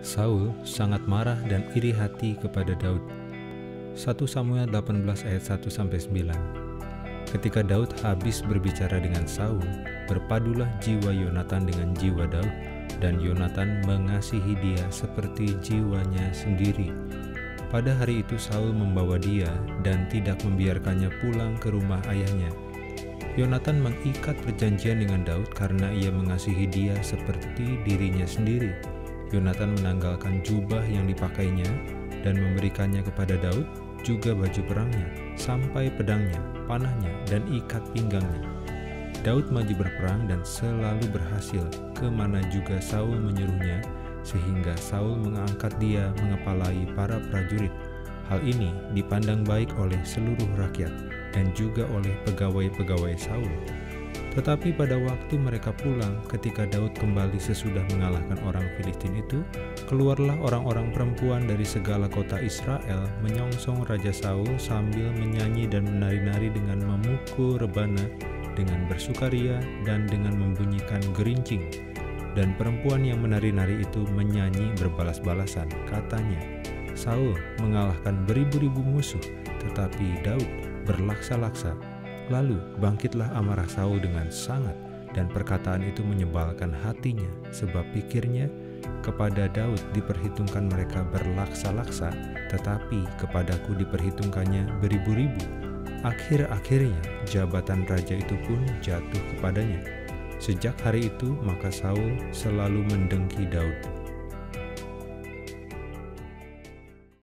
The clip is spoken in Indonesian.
Saul sangat marah dan iri hati kepada Daud. 1 Samuel 18 ayat 1-9. Ketika Daud habis berbicara dengan Saul, berpadulah jiwa Yonatan dengan jiwa Daud, dan Yonatan mengasihi dia seperti jiwanya sendiri. Pada hari itu Saul membawa dia dan tidak membiarkannya pulang ke rumah ayahnya. Yonatan mengikat perjanjian dengan Daud karena ia mengasihi dia seperti dirinya sendiri. Yonatan menanggalkan jubah yang dipakainya dan memberikannya kepada Daud, juga baju perangnya, sampai pedangnya, panahnya, dan ikat pinggangnya. Daud maju berperang dan selalu berhasil, kemana juga Saul menyuruhnya, sehingga Saul mengangkat dia mengepalai para prajurit. Hal ini dipandang baik oleh seluruh rakyat dan juga oleh pegawai-pegawai Saul. Tetapi pada waktu mereka pulang, ketika Daud kembali sesudah mengalahkan orang Filistin itu, keluarlah orang-orang perempuan dari segala kota Israel menyongsong Raja Saul sambil menyanyi dan menari-nari dengan memukul rebana, dengan bersukaria dan dengan membunyikan gerincing. Dan perempuan yang menari-nari itu menyanyi berbalas-balasan, katanya, "Saul mengalahkan beribu-ribu musuh, tetapi Daud berlaksa-laksa." Lalu bangkitlah amarah Saul dengan sangat, dan perkataan itu menyebalkan hatinya, sebab pikirnya, kepada Daud diperhitungkan mereka berlaksa-laksa, tetapi kepadaku diperhitungkannya beribu-ribu. Akhir-akhirnya jabatan raja itu pun jatuh kepadanya. Sejak hari itu, maka Saul selalu mendengki Daud.